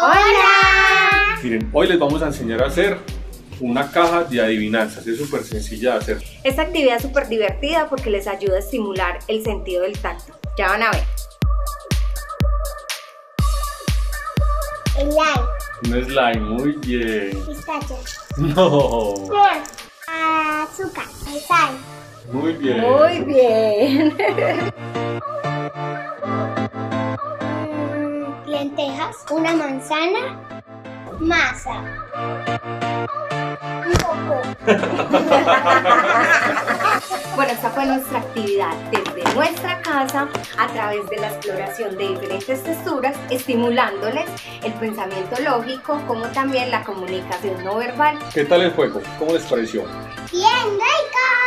¡Hola! Miren, hoy les vamos a enseñar a hacer una caja de adivinanzas. Es súper sencilla de hacer. Esta actividad es súper divertida porque les ayuda a estimular el sentido del tacto. Ya van a ver. Slime. Un slime, muy bien. Pistachos. No. Flor. Azúcar. Sal. Muy bien. Muy bien. Lentejas, una manzana, masa, un coco. Bueno, esta fue nuestra actividad desde nuestra casa a través de la exploración de diferentes texturas, estimulándoles el pensamiento lógico como también la comunicación no verbal. ¿Qué tal el juego? ¿Cómo les pareció? Bien, rico.